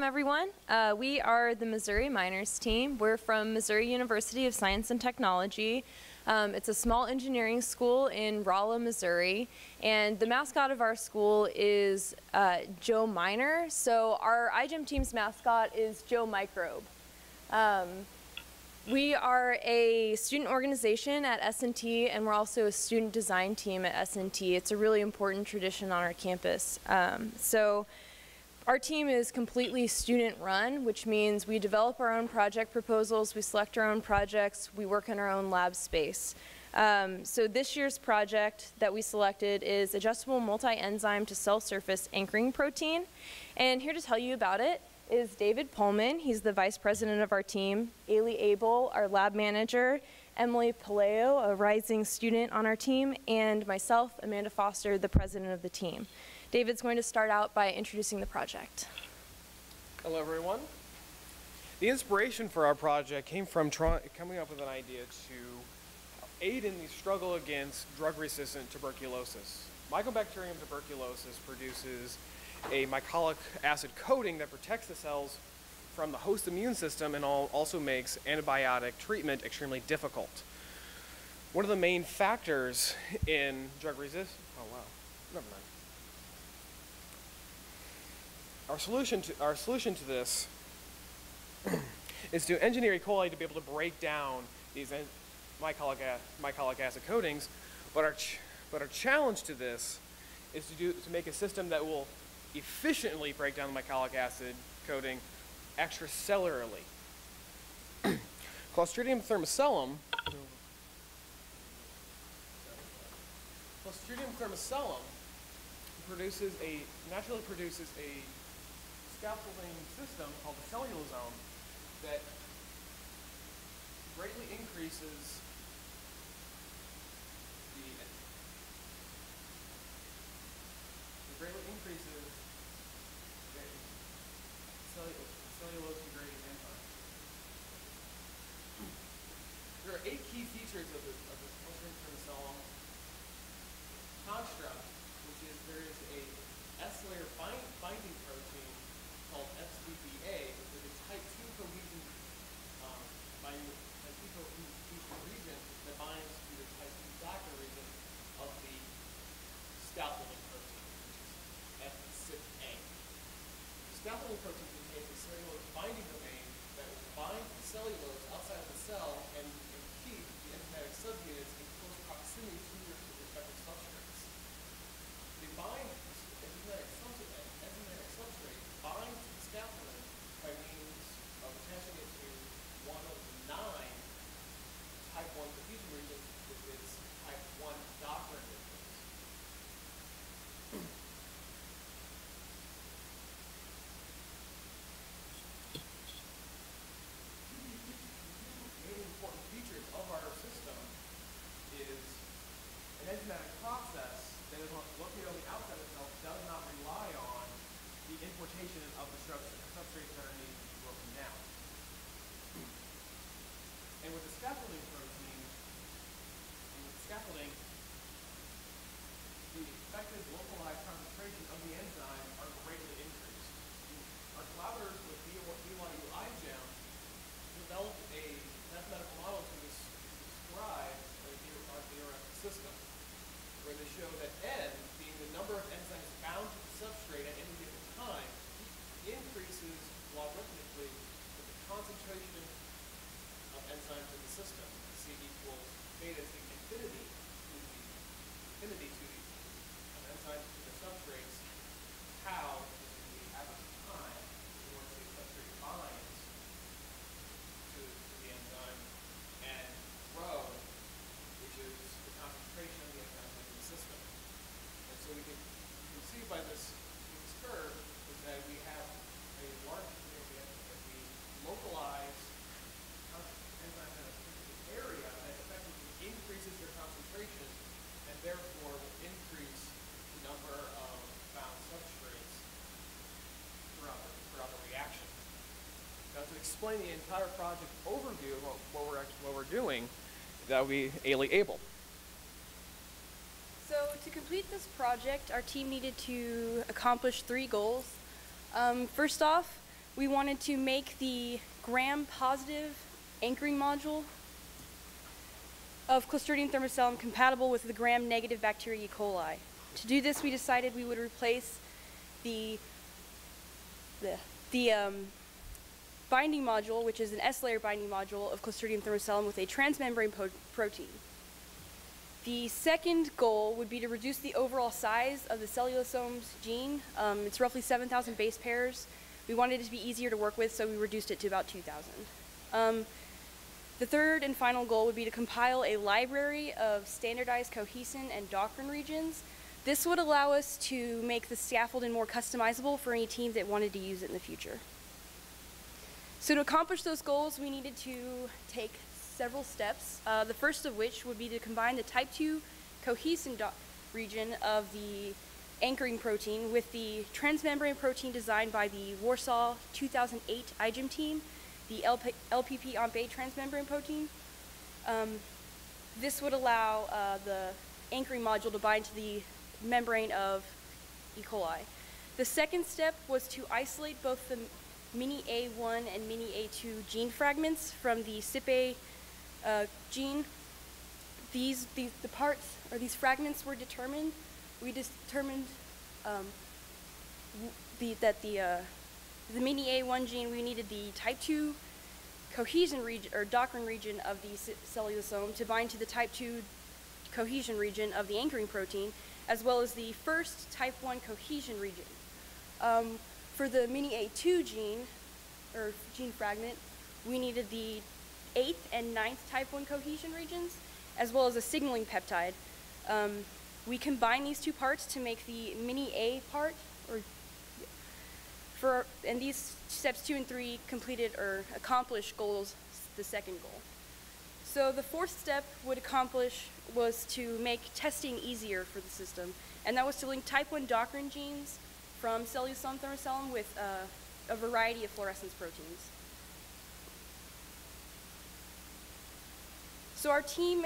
welcome everyone. We are the Missouri Miners team. We're from Missouri University of Science and Technology. It's a small engineering school in Rolla, Missouri, and the mascot of our school is Joe Miner. So our iGEM team's mascot is Joe Microbe. We are a student organization at S&T, and we're also a student design team at S&T. It's a really important tradition on our campus. So our team is completely student-run, which means we develop our own project proposals, we select our own projects, we work in our own lab space. So this year's project that we selected is adjustable multi-enzyme to cell surface anchoring protein, and here to tell you about it is David Pullman. He's the vice president of our team, Aili Abel, our lab manager, Emily Paleo, a rising student on our team, and myself, Amanda Foster, the president of the team. David's going to start out by introducing the project. Hello, everyone. The inspiration for our project came from coming up with an idea to aid in the struggle against drug-resistant tuberculosis. Mycobacterium tuberculosis produces a mycolic acid coating that protects the cells from the host immune system and also makes antibiotic treatment extremely difficult. One of the main factors in drug resistance, Our solution to this is to engineer E. coli to be able to break down these mycolic acid coatings, but our challenge to this is to make a system that will efficiently break down the mycolic acid coating extracellularly. Clostridium thermocellum naturally produces a scaffolding system called the cellulosome that greatly increases cellulose degrading enzyme. There are 8 key features of the cellulosome construct, which is there is a S-layer binding protein called SDBA, which is a type 2 cohesion region that binds to the type 2 factor region of the scaffolding protein, which is CipA. The scaffolding protein contains a cellulose binding domain that will bind the cellulose outside of the cell and keep the enzymatic subunits in close proximity to their respective substrates. They bind the enzymatic substrate binds to the scaffolding by means of attaching it to one of the 9 type 1 cohesion regions, which is type 1 Doppler regions. Explain the entire project overview of what we're doing, that would be Aili Abel. So to complete this project, our team needed to accomplish 3 goals. First off, we wanted to make the gram-positive anchoring module of Clostridium thermocellum compatible with the gram-negative bacteria E. coli. To do this, we decided we would replace the binding module, which is an S-layer binding module of Clostridium thermocellum, with a transmembrane protein. The second goal would be to reduce the overall size of the cellulosome's gene. It's roughly 7,000 base pairs. We wanted it to be easier to work with, so we reduced it to about 2,000. The third and final goal would be to compile a library of standardized cohesin and doctrine regions. This would allow us to make the scaffolding more customizable for any team that wanted to use it in the future. So to accomplish those goals, we needed to take several steps, the first of which would be to combine the type 2 cohesin region of the anchoring protein with the transmembrane protein designed by the Warsaw 2008 iGEM team, the LPP-OmpA transmembrane protein. This would allow the anchoring module to bind to the membrane of E. coli. The second step was to isolate both the mini A1 and mini A2 gene fragments from the CipA gene. The parts, or these fragments, were determined. We determined that the mini A1 gene, we needed the type 2 cohesin region, or doctrine region, of the cellulosome to bind to the type 2 cohesion region of the anchoring protein, as well as the first type 1 cohesion region. For the mini A2 gene, or gene fragment, we needed the 8th and 9th type 1 cohesion regions, as well as a signaling peptide. We combine these two parts to make the mini A part, and these steps 2 and 3 completed or accomplished goals, the second goal. So the fourth step was to make testing easier for the system, and that was to link type 1 doctrine genes from cellulosome thermocellum with a variety of fluorescence proteins. So our team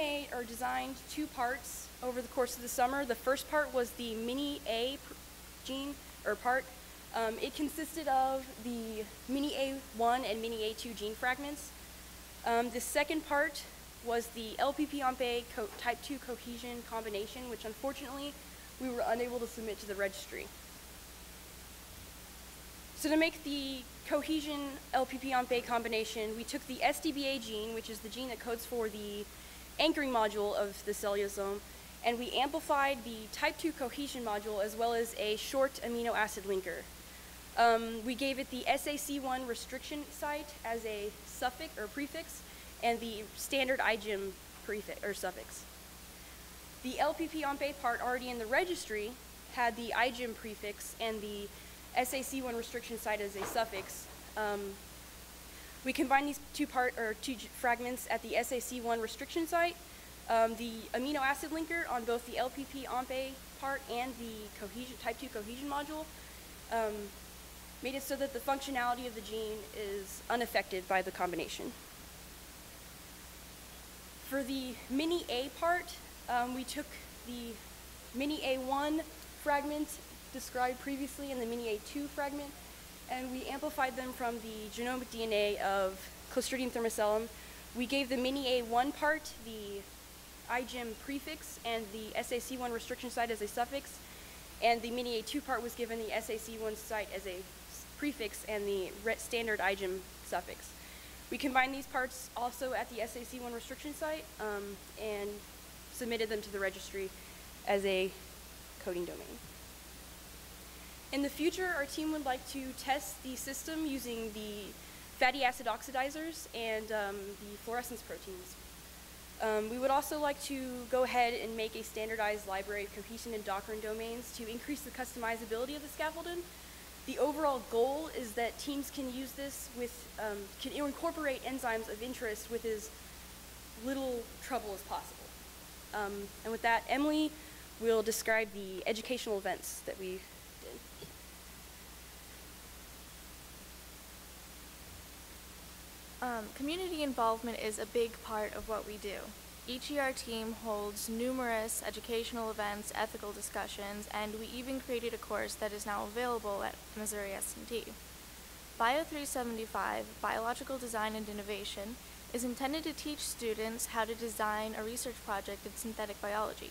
designed two parts over the course of the summer. The first part was the mini A gene, or part. It consisted of the mini A1 and mini A2 gene fragments. The second part was the LPP-OmpA type 2 cohesion combination, which unfortunately we were unable to submit to the registry. So to make the cohesion LPP-OmpA combination, we took the SDBA gene, which is the gene that codes for the anchoring module of the cellulosome, and we amplified the type 2 cohesion module as well as a short amino acid linker. We gave it the SAC1 restriction site as a suffix or prefix, and the standard iGEM prefix or suffix. The LPP-OmpA part, already in the registry, had the iGEM prefix and the SAC1 restriction site as a suffix. We combined these two fragments at the SAC1 restriction site, the amino acid linker on both the LPP-OmpA part and the type 2 cohesion module. Made it so that the functionality of the gene is unaffected by the combination. For the mini A part, we took the mini A1 fragment described previously and the mini A2 fragment, and we amplified them from the genomic DNA of Clostridium thermocellum. We gave the mini A1 part the iGEM prefix and the SAC1 restriction site as a suffix, and the mini A2 part was given the SAC1 site as a prefix and the standard iGEM suffix. We combined these parts also at the SAC1 restriction site and submitted them to the registry as a coding domain. In the future, our team would like to test the system using the fatty acid oxidizers and the fluorescence proteins. We would also like to go ahead and make a standardized library of cohesion and doctrine domains to increase the customizability of the scaffolding. The overall goal is that teams can use this with, can incorporate enzymes of interest with as little trouble as possible. And with that, Emily will describe the educational events that we did. Community involvement is a big part of what we do. Each year our team holds numerous educational events, ethical discussions, and we even created a course that is now available at Missouri S&T. Bio 375, Biological Design and Innovation, is intended to teach students how to design a research project in synthetic biology.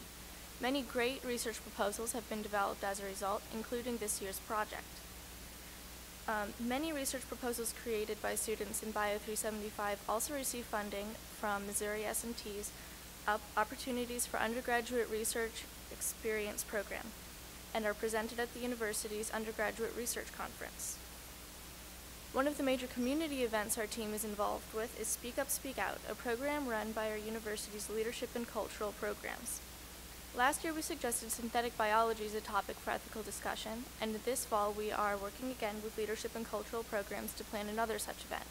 Many great research proposals have been developed as a result, including this year's project. Many research proposals created by students in Bio 375 also receive funding from Missouri S&T's Opportunities for Undergraduate Research Experience program and are presented at the university's undergraduate research conference. One of the major community events our team is involved with is Speak Up, Speak Out, a program run by our university's leadership and cultural programs. Last year we suggested synthetic biology as a topic for ethical discussion, and this fall we are working again with leadership and cultural programs to plan another such event.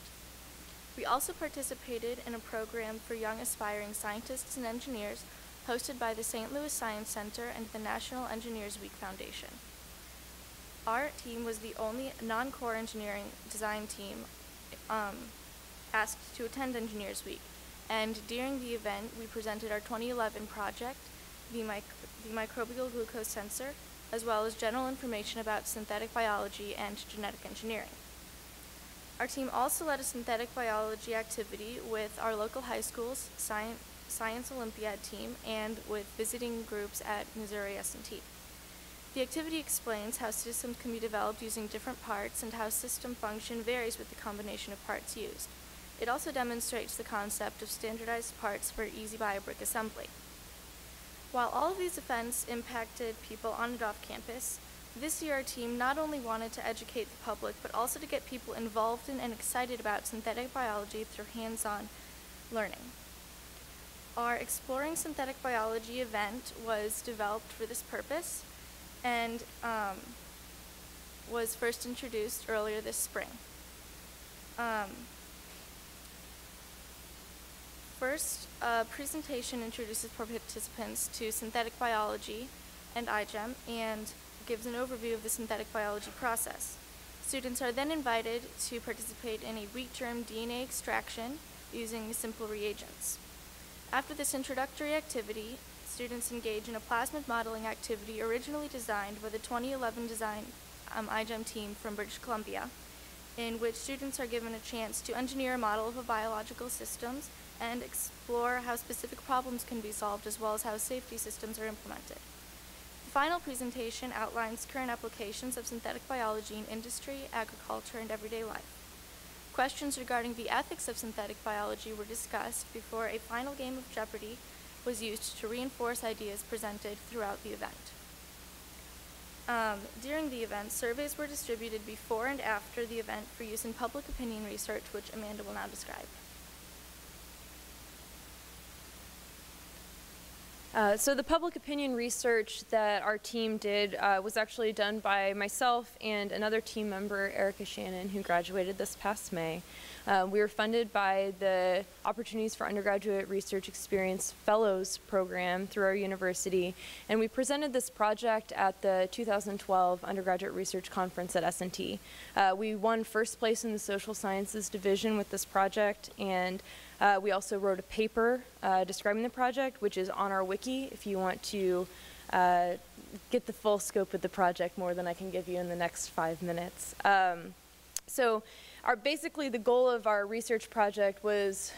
We also participated in a program for young aspiring scientists and engineers hosted by the St. Louis Science Center and the National Engineers Week Foundation. Our team was the only non-core engineering design team asked to attend Engineers Week, and during the event we presented our 2011 project, the microbial glucose sensor, as well as general information about synthetic biology and genetic engineering. Our team also led a synthetic biology activity with our local high school's Science Olympiad team and with visiting groups at Missouri S&T. The activity explains how systems can be developed using different parts and how system function varies with the combination of parts used. It also demonstrates the concept of standardized parts for easy biobrick assembly. While all of these events impacted people on and off campus, this year our team not only wanted to educate the public, but also to get people involved in and excited about synthetic biology through hands-on learning. Our Exploring Synthetic Biology event was developed for this purpose and was first introduced earlier this spring. First, a presentation introduces participants to synthetic biology and iGEM and gives an overview of the synthetic biology process. Students are then invited to participate in a wheat germ DNA extraction using simple reagents. After this introductory activity, students engage in a plasmid modeling activity originally designed by the 2011 iGEM team from British Columbia, in which students are given a chance to engineer a model of a biological systems and explore how specific problems can be solved as well as how safety systems are implemented. The final presentation outlines current applications of synthetic biology in industry, agriculture, and everyday life. Questions regarding the ethics of synthetic biology were discussed before a final game of Jeopardy was used to reinforce ideas presented throughout the event. During the event, surveys were distributed before and after the event for use in public opinion research, which Amanda will now describe. So the public opinion research that our team did was actually done by myself and another team member, Erica Shannon, who graduated this past May. We were funded by the Opportunities for Undergraduate Research Experience Fellows program through our university, and we presented this project at the 2012 Undergraduate Research Conference at S&T. We won first place in the Social Sciences division with this project, and we also wrote a paper describing the project, which is on our wiki if you want to get the full scope of the project, more than I can give you in the next 5 minutes. So basically the goal of our research project was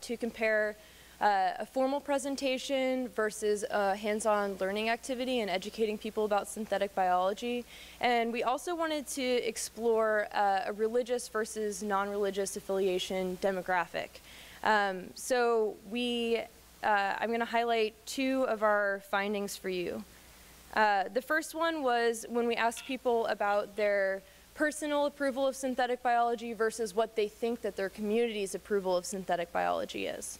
to compare a formal presentation versus a hands-on learning activity and educating people about synthetic biology. And we also wanted to explore a religious versus non-religious affiliation demographic. So I'm going to highlight two of our findings for you. The first one was when we asked people about their personal approval of synthetic biology versus what they think that their community's approval of synthetic biology is.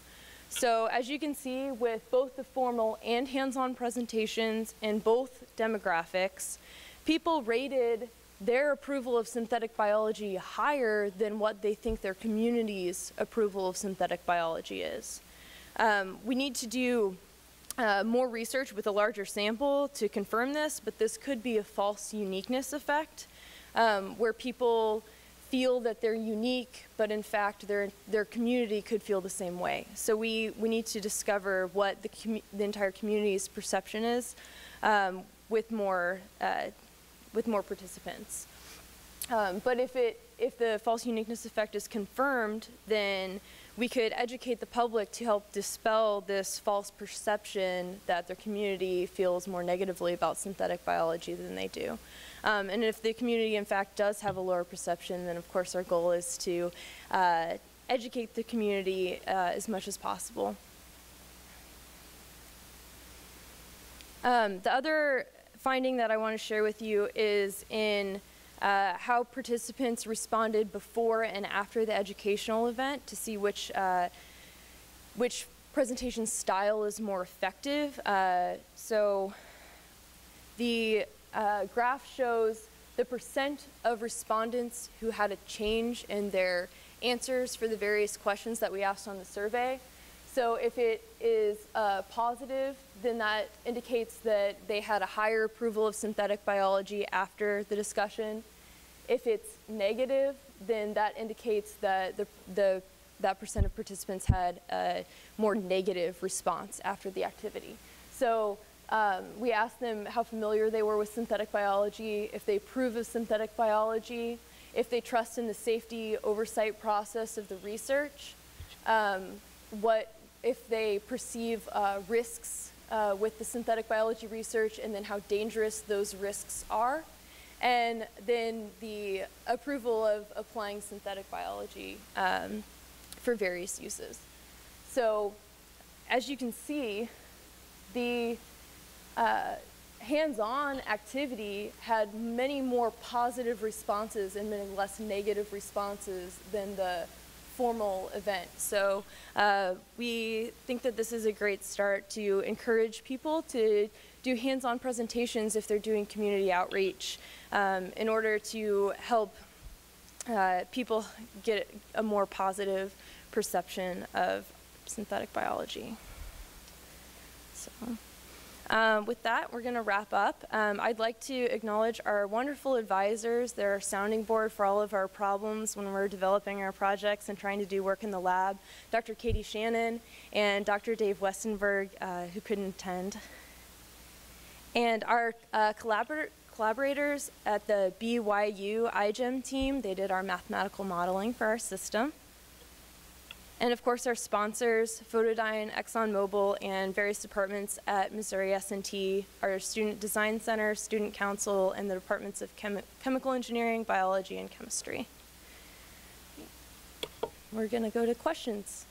So as you can see, with both the formal and hands-on presentations in both demographics, people rated their approval of synthetic biology higher than what they think their community's approval of synthetic biology is. We need to do more research with a larger sample to confirm this, but this could be a false uniqueness effect, where people feel that they're unique, but in fact their community could feel the same way. So we need to discover what the entire community's perception is with more participants. But if the false uniqueness effect is confirmed, then we could educate the public to help dispel this false perception that their community feels more negatively about synthetic biology than they do. And if the community, in fact, does have a lower perception, then, of course, our goal is to educate the community as much as possible. The other finding that I want to share with you is in how participants responded before and after the educational event to see which presentation style is more effective. So the graph shows the percent of respondents who had a change in their answers for the various questions that we asked on the survey. So if it is positive, then that indicates that they had a higher approval of synthetic biology after the discussion. If it's negative, then that indicates that that percent of participants had a more negative response after the activity. So we asked them how familiar they were with synthetic biology, if they approve of synthetic biology, if they trust in the safety oversight process of the research, if they perceive risks with the synthetic biology research, and then how dangerous those risks are, and then the approval of applying synthetic biology for various uses. So as you can see, the hands-on activity had many more positive responses and many less negative responses than the formal event. So we think that this is a great start to encourage people to do hands-on presentations if they're doing community outreach in order to help people get a more positive perception of synthetic biology. So with that, we're going to wrap up. I'd like to acknowledge our wonderful advisors. They're our sounding board for all of our problems when we're developing our projects and trying to do work in the lab, Dr. Katie Shannon and Dr. Dave Westenberg, who couldn't attend. And our collaborators at the BYU iGEM team, they did our mathematical modeling for our system. And of course, our sponsors, Photodyne, ExxonMobil, and various departments at Missouri S&T, our Student Design Center, Student Council, and the departments of Chemical Engineering, Biology, and Chemistry. We're going to go to questions.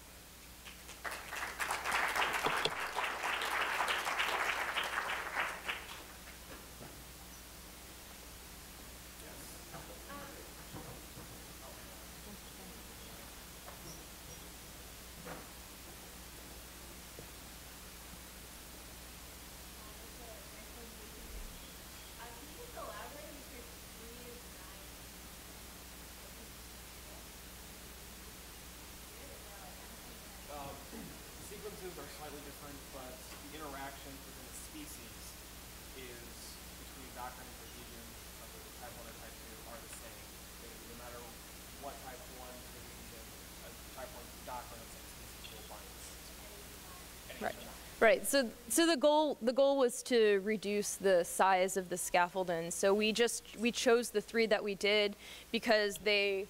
Are slightly different, but the interaction within the species is between doctrine and cohesion of the type 1 and type 2 are the same. No matter what type 1 cohesion, a type 1 doctrine of the same species will bind the species. Right. Right. So the goal was to reduce the size of the scaffoldin. So we chose the three that we did because they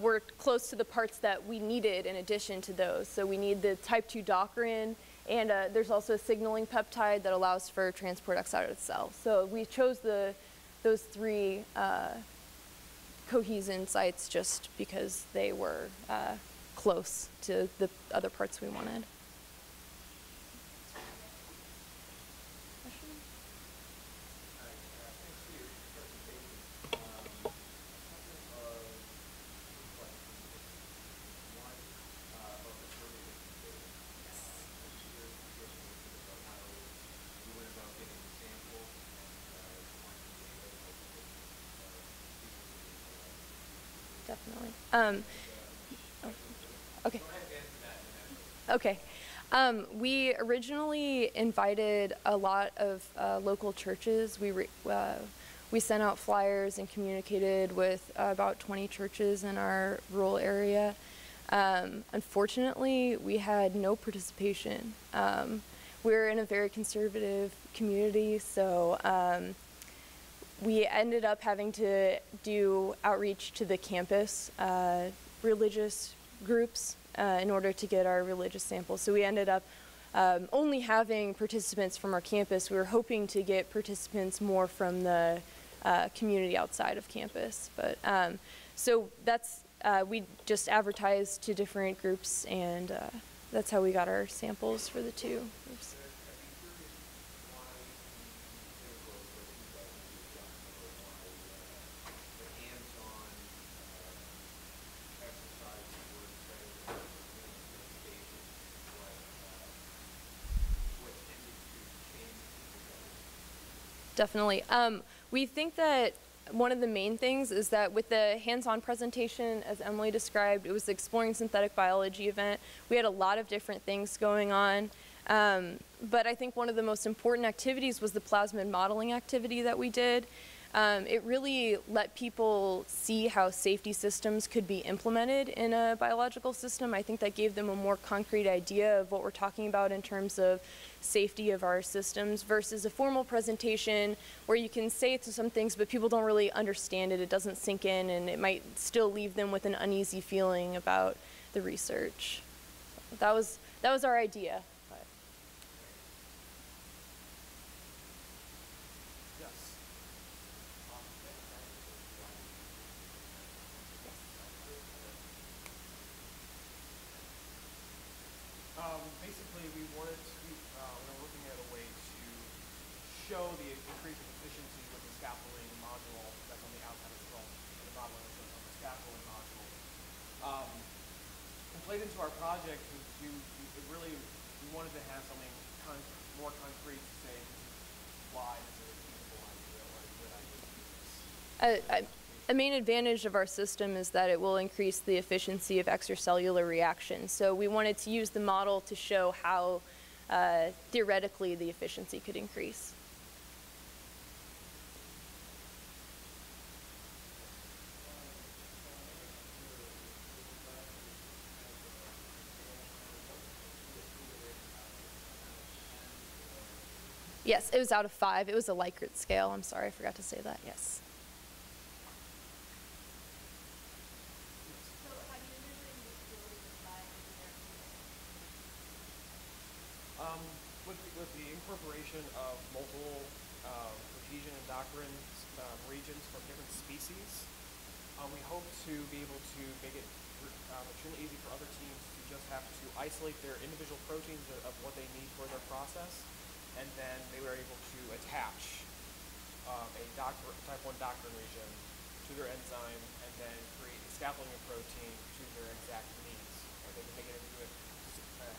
were close to the parts that we needed in addition to those. So we need the type 2 docrin, and there's also a signaling peptide that allows for transport outside of the cell. So we chose those three cohesin sites just because they were close to the other parts we wanted. Okay. We originally invited a lot of local churches. We sent out flyers and communicated with about 20 churches in our rural area. Unfortunately, we had no participation. We're in a very conservative community, so we ended up having to do outreach to the campus religious groups in order to get our religious samples. So we ended up only having participants from our campus. We were hoping to get participants more from the community outside of campus. But so that's, we just advertised to different groups, and that's how we got our samples for the two groups. Definitely. We think that one of the main things is that with the hands-on presentation, as Emily described, it was the Exploring Synthetic Biology event. We had a lot of different things going on. But I think one of the most important activities was the plasmid modeling activity that we did. It really let people see how safety systems could be implemented in a biological system. I think that gave them a more concrete idea of what we're talking about in terms of safety of our systems versus a formal presentation where you can say some things, but people don't really understand it. It doesn't sink in, and it might still leave them with an uneasy feeling about the research. So that was our idea. Into our project, we wanted to have something more concrete to say why is it a feasible idea or a good idea to do this. A main advantage of our system is that it will increase the efficiency of extracellular reactions. So we wanted to use the model to show how theoretically the efficiency could increase. Yes, it was out of 5. It was a Likert scale. I'm sorry, I forgot to say that. Yes. With the incorporation of multiple cohesion and doctrine regions from different species, we hope to be able to make it extremely easy for other teams to just have to isolate their individual proteins of what they need for their process. And then they were able to attach a type 1 doctrine region to their enzyme and then create a scaffolding of protein to their exact needs. And they can make it into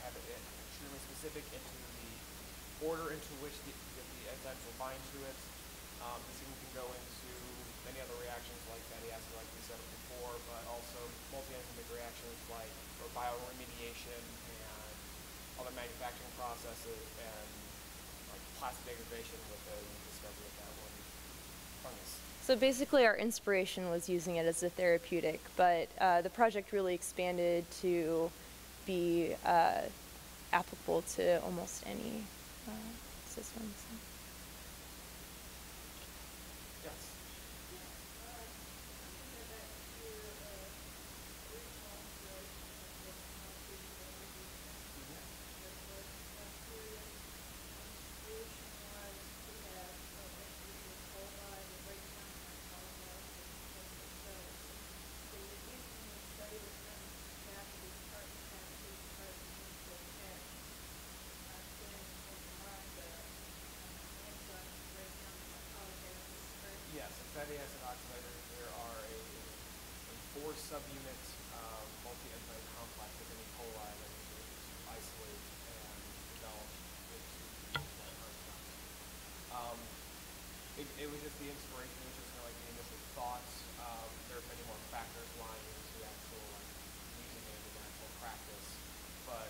have it extremely specific into the order into which the enzymes will bind to it. This even can go into many other reactions like fatty acid, like we said before, but also multi-enzymic reactions like bioremediation and other manufacturing processes and plastic degradation with the discovery of that one fungus. So basically our inspiration was using it as a therapeutic, but the project really expanded to be applicable to almost any systems. Yes. Fatty acid oxidizers, there are a 4 subunit multi-enzyme complex within E. coli that we can isolate and develop into it was just the inspiration, which is kind of like the initial thoughts. There are many more factors lying into the actual using it in actual practice, but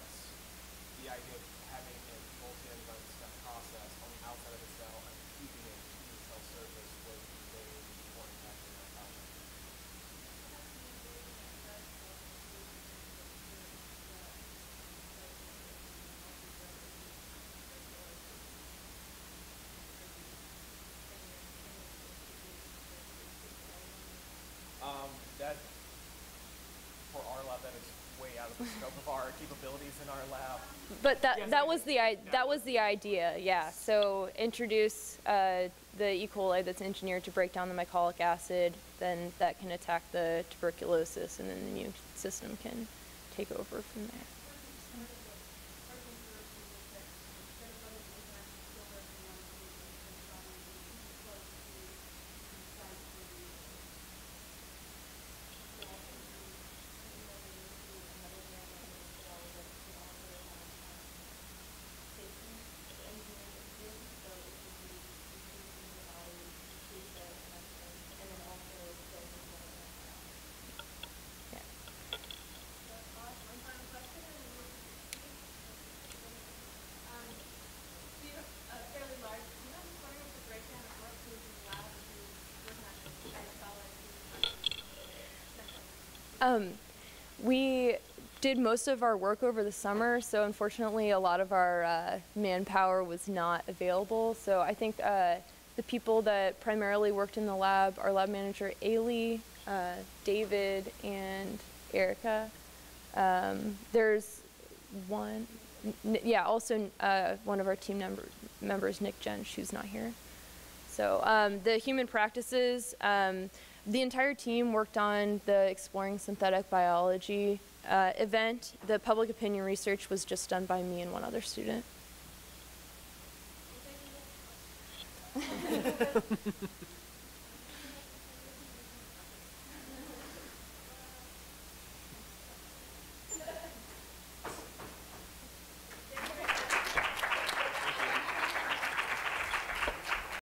the idea of having a multi-enzyme step process on the outside of the cell and keeping it to the cell surface was very important factor in that project. that, for our lab, that is way out of the scope of our capabilities in our lab. But that, yes, that was the idea, yeah. So introduce the E. coli that's engineered to break down the mycolic acid, then that can attack the tuberculosis, and then the immune system can take over from there. We did most of our work over the summer, so unfortunately a lot of our manpower was not available. So I think the people that primarily worked in the lab, our lab manager Aili, David, and Erica. There's one, yeah, also one of our team members, Nick Jensch, who's not here. So the human practices, the entire team worked on the Exploring Synthetic Biology event. The public opinion research was just done by me and one other student.